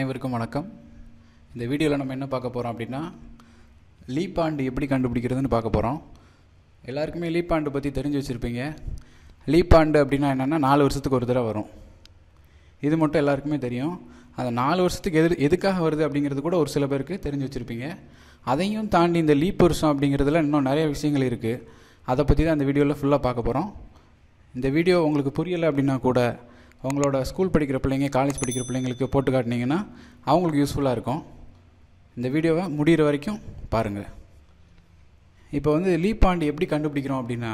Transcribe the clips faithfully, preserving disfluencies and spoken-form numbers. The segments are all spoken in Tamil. அனைவருக்கும் வணக்கம். இந்த வீடியோவில் நம்ம என்ன பார்க்க போகிறோம் அப்படின்னா, லீப் ஆண்டு எப்படி கண்டுபிடிக்கிறதுன்னு பார்க்க போகிறோம். எல்லாருக்குமே லீப் ஆண்டு பற்றி தெரிஞ்சு வச்சுருப்பீங்க. லீப் ஆண்டு அப்படின்னா என்னென்னா, நாலு வருஷத்துக்கு ஒரு தடவை வரும். இது மட்டும் எல்லாருக்குமே தெரியும். அந்த நாலு வருஷத்துக்கு எது எதுக்காக வருது அப்படிங்கிறது கூட ஒரு சில பேருக்கு தெரிஞ்சு வச்சுருப்பீங்க. அதையும் தாண்டி இந்த லீப் வருஷம் அப்படிங்கிறதுல இன்னும் நிறைய விஷயங்கள் இருக்குது. அதை பற்றி தான் இந்த வீடியோவில் ஃபுல்லாக பார்க்க போகிறோம். இந்த வீடியோ உங்களுக்கு புரியலை அப்படின்னா கூட அவங்களோட ஸ்கூல் படிக்கிற பிள்ளைங்க, காலேஜ் படிக்கிற பிள்ளைங்களுக்கு போட்டு காட்டினீங்கன்னா அவங்களுக்கு யூஸ்ஃபுல்லாக இருக்கும். இந்த வீடியோவை முடிகிற வரைக்கும் பாருங்கள். இப்போ வந்து லீப் ஆண்டு எப்படி கண்டுபிடிக்கிறோம் அப்படின்னா,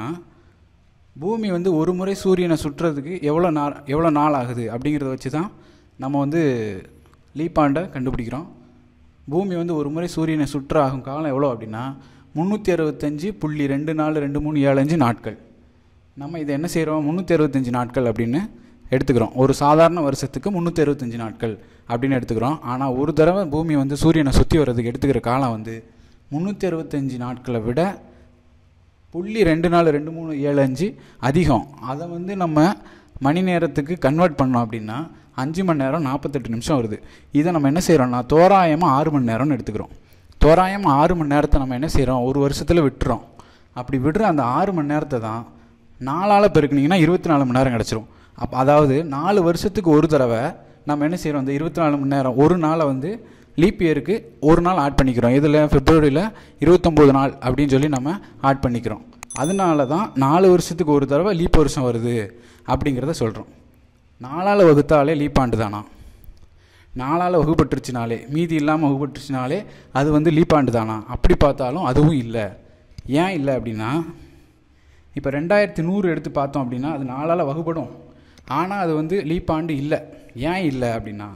பூமி வந்து ஒரு முறை சூரியனை சுற்றுறதுக்கு எவ்வளோ நாள் எவ்வளோ நாள் ஆகுது அப்படிங்கிறத வச்சு தான் நம்ம வந்து லீப் ஆண்டை கண்டுபிடிக்கிறோம். பூமி வந்து ஒரு முறை சூரியனை சுற்று ஆகும் காலம் எவ்வளோ அப்படின்னா முந்நூற்றி அறுபத்தஞ்சு புள்ளி ரெண்டு நாலு ரெண்டு மூணு ஏழு அஞ்சு நாட்கள். நம்ம இதை என்ன செய்கிறோம், முந்நூற்றி அறுபத்தஞ்சு நாட்கள் அப்படின்னு எடுத்துக்கிறோம். ஒரு சாதாரண வருஷத்துக்கு முந்நூற்றி அறுபத்தஞ்சு நாட்கள் அப்படின்னு எடுத்துக்கிறோம். ஆனால் ஒரு தடவை பூமி வந்து சூரியனை சுற்றி வர்றதுக்கு எடுத்துக்கிற காலம் வந்து முந்நூற்றி அறுபத்தஞ்சு நாட்களை விட புள்ளி ரெண்டு நாலு ரெண்டு மூணு ஏழு அஞ்சு அதிகம். அதை வந்து நம்ம மணி நேரத்துக்கு கன்வெர்ட் பண்ணோம் அப்படின்னா அஞ்சு மணி நேரம் நாற்பத்தெட்டு நிமிஷம் வருது. இதை நம்ம என்ன செய்கிறோம்னா தோராயமாக ஆறு மணி நேரம்னு எடுத்துக்கிறோம். தோராயமாக ஆறு மணி நேரத்தை நம்ம என்ன செய்கிறோம், ஒரு வருஷத்தில் விட்டுறோம். அப்படி விடுற அந்த ஆறு மணி நேரத்தை தான் நாலால் பெருக்குனிங்கன்னா இருபத்தி நாலு மணி நேரம் கிடச்சிரும். அப்போ அதாவது நாலு வருஷத்துக்கு ஒரு தடவை நம்ம என்ன செய்கிறோம், அந்த இருபத்தி நாலு மணி நேரம் ஒரு நாளை வந்து லீப் இயருக்கு ஒரு நாள் ஆட் பண்ணிக்கிறோம். இதில் பிப்ரவரியில் இருபத்தொம்போது நாள் அப்படின்னு சொல்லி நம்ம ஆட் பண்ணிக்கிறோம். அதனால தான் நாலு வருஷத்துக்கு ஒரு தடவை லீப் வருஷம் வருது அப்படிங்கிறத சொல்கிறோம். நாலால் வகுத்தாலே லீப் ஆண்டு தானா, நாலால் வகுப்பட்டுருச்சுனாலே மீதி இல்லாமல் வகுப்பட்டுருச்சுனாலே அது வந்து லீப் ஆண்டு தானா? அப்படி பார்த்தாலும் அதுவும் இல்லை. ஏன் இல்லை அப்படின்னா, இப்போ ரெண்டாயிரத்தி நூறு எடுத்து பார்த்தோம் அப்படின்னா அது நாலால் வகுப்படும். ஆனால் அது வந்து லீப் ஆண்டு இல்லை. ஏன் இல்லை அப்படின்னா,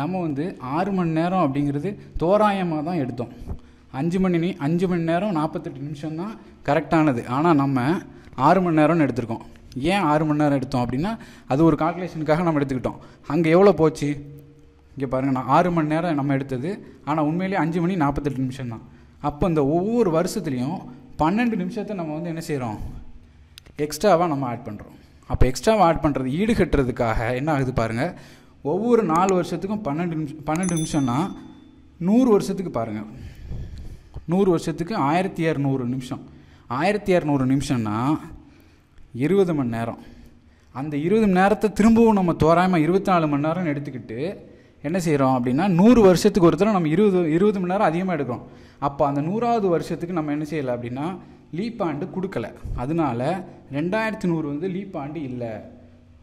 நம்ம வந்து ஆறு மணி நேரம் அப்படிங்கிறது தோராயமாக தான் எடுத்தோம். அஞ்சு மணி அஞ்சு மணி நேரம் நாற்பத்தெட்டு நிமிஷம் தான் கரெக்டானது. ஆனால் நம்ம ஆறு மணி நேரம்னு எடுத்திருக்கோம். ஏன் ஆறு மணி நேரம் எடுத்தோம் அப்படின்னா, அது ஒரு கால்குலேஷனுக்காக நம்ம எடுத்துக்கிட்டோம். அங்கே எவ்வளோ போச்சு இங்கே பாருங்கள், நான் ஆறு மணி நேரம் நம்ம எடுத்தது. ஆனால் உண்மையிலே அஞ்சு மணி நாற்பத்தெட்டு நிமிஷம் தான். அப்போ இந்த ஒவ்வொரு வருஷத்துலேயும் பன்னெண்டு நிமிஷத்தை நம்ம வந்து என்ன செய்கிறோம், எக்ஸ்ட்ராவாக நம்ம ஆட் பண்ணுறோம். அப்போ எக்ஸ்ட்ராவாக ஆட் பண்ணுறது ஈடுகட்டுறதுக்காக என்ன ஆகுது பாருங்கள், ஒவ்வொரு நாலு வருஷத்துக்கும் பன்னெண்டு நிமிஷம் பன்னெண்டு நிமிஷம்னா நூறு வருஷத்துக்கு பாருங்கள், நூறு வருஷத்துக்கு ஆயிரத்தி இரநூறு நிமிஷம். ஆயிரத்தி இரநூறு நிமிஷம்னா இருபது மணி நேரம். அந்த இருபது மணி நேரத்தை திரும்பவும் நம்ம தோராயமாக இருபத்தி நாலு மணி நேரம்னு எடுத்துக்கிட்டு என்ன செய்கிறோம் அப்படின்னா, நூறு வருஷத்துக்கு ஒரு தடவை நம்ம இருபது இருபது மணி நேரம் அதிகமாக எடுக்கிறோம். அப்போ அந்த நூறாவது வருஷத்துக்கு நம்ம என்ன செய்யலை அப்படின்னா லீப் ஆண்டு கொடுக்கலை. அதனால ரெண்டாயிரத்தி நூறு வந்து லீப் ஆண்டு இல்லை.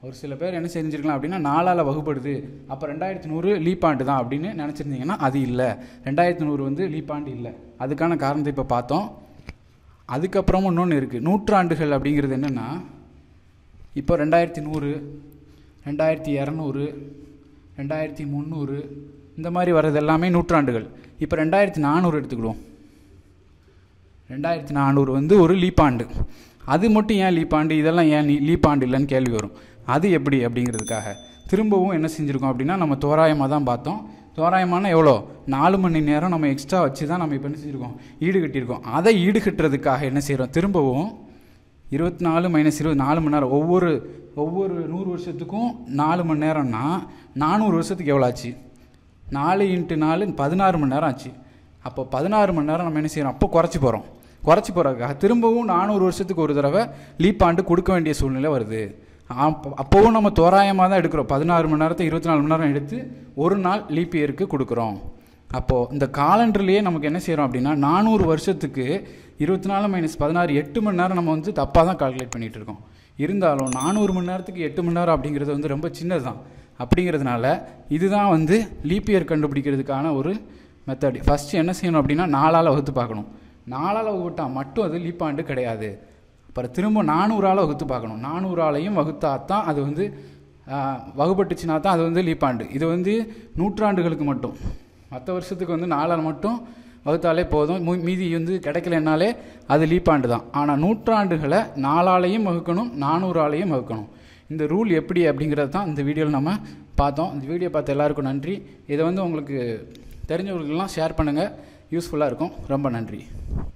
ஒரு சில பேர் என்ன செஞ்சுருக்கலாம் அப்படின்னா, நாலால் வகுப்படுது அப்போ ரெண்டாயிரத்தி நூறு லீப் ஆண்டு தான் அப்படின்னு நினச்சிருந்தீங்கன்னா அது இல்லை. ரெண்டாயிரத்தி நூறு வந்து லீப் ஆண்டு இல்லை. அதுக்கான காரணத்தை இப்போ பார்த்தோம். அதுக்கப்புறமும் இன்னொன்று இருக்குது, நூற்றாண்டுகள் அப்படிங்கிறது என்னென்னா, இப்போ ரெண்டாயிரத்தி நூறு ரெண்டாயிரத்தி இரநூறு ரெண்டாயிரத்தி முந்நூறு இந்த மாதிரி வர்றது எல்லாமே நூற்றாண்டுகள். இப்போ ரெண்டாயிரத்தி நானூறு எடுத்துக்கிடுவோம். ரெண்டாயிரத்தி நானூறு வந்து ஒரு லீப்பாண்டு. அது மட்டும் ஏன் லீப்பாண்டு, இதெல்லாம் ஏன் லீப்பாண்டு இல்லைன்னு கேள்வி வரும். அது எப்படி அப்படிங்கிறதுக்காக திரும்பவும் என்ன செஞ்சுருக்கோம் அப்படின்னா, நம்ம தோராயமாக தான் பார்த்தோம். தோராயமான எவ்வளோ, நாலு மணி நேரம் நம்ம எக்ஸ்ட்ரா வச்சு தான் நம்ம இப்போ என்ன செஞ்சுருக்கோம், ஈடுகட்டியிருக்கோம். அதை ஈடுகட்டுறதுக்காக என்ன செய்கிறோம், திரும்பவும் இருபத்தி நாலு மைனஸ் இருபது நாலு மணி நேரம். ஒவ்வொரு ஒவ்வொரு நூறு வருஷத்துக்கும் நாலு மணி நேரம்னா நானூறு வருஷத்துக்கு எவ்வளோ ஆச்சு, நாலு இன்ட்டு நாலு பதினாறு மணி நேரம் ஆச்சு. அப்போ பதினாறு மணி நேரம் நம்ம என்ன செய்கிறோம், அப்போ குறைச்சி போகிறோம். குறைச்சி போகிறதுக்காக திரும்பவும் நானூறு வருஷத்துக்கு ஒரு தடவை லீப் ஆண்டு கொடுக்க வேண்டிய சூழ்நிலை வருது. அப்போ அப்போவும் நம்ம தோராயமாக தான் எடுக்கிறோம். பதினாறு மணி நேரத்தை இருபத்தி நாலு மணி நேரம் எடுத்து ஒரு நாள் லீப் இயருக்கு கொடுக்குறோம். அப்போது இந்த காலண்டர்லேயே நமக்கு என்ன செய்கிறோம் அப்படின்னா, நானூறு வருஷத்துக்கு இருபத்தி நாலு மைனஸ் பதினாறு எட்டு மணி நேரம் நம்ம வந்து தப்பாக தான் கால்குலேட் பண்ணிகிட்டு இருக்கோம். இருந்தாலும் நானூறு மணி நேரத்துக்கு எட்டு மணி நேரம் அப்படிங்கிறது வந்து ரொம்ப சின்னது தான். அப்படிங்கிறதுனால இதுதான் வந்து லீப் இயர் கண்டுபிடிக்கிறதுக்கான ஒரு மெத்தட். ஃபஸ்ட்டு என்ன செய்யணும் அப்படின்னா, நாலால் வகுத்து பார்க்கணும். நாலால் வகுத்தால் மட்டும் அது லீப் ஆண்டு கிடையாது. அப்புறம் திரும்ப நானூறால் வகுத்து பார்க்கணும். நானூறாலையும் வகுத்தா தான் அது வந்து வகுப்பட்டுச்சுன்னா தான் அது வந்து லீப் ஆண்டு. இது வந்து நூற்றாண்டுகளுக்கு மட்டும், மற்ற வருஷத்துக்கு வந்து நாலால் மட்டும் வகுத்தாலே போதும். மீ மீதி வந்து கிடைக்கலன்னாலே அது லீப் ஆண்டு தான். ஆனால் நூற்றாண்டுகளை நாலாலையும் வகுக்கணும், நானூறாலையும் வகுக்கணும். இந்த ரூல் எப்படி அப்படிங்கிறது தான் இந்த வீடியோவில் நம்ம பார்த்தோம். இந்த வீடியோ பார்த்து எல்லாருக்கும் நன்றி. இதை வந்து உங்களுக்கு தெரிஞ்சவங்களுக்கெல்லாம் ஷேர் பண்ணுங்கள், யூஸ்ஃபுல்லாக இருக்கும். ரொம்ப நன்றி.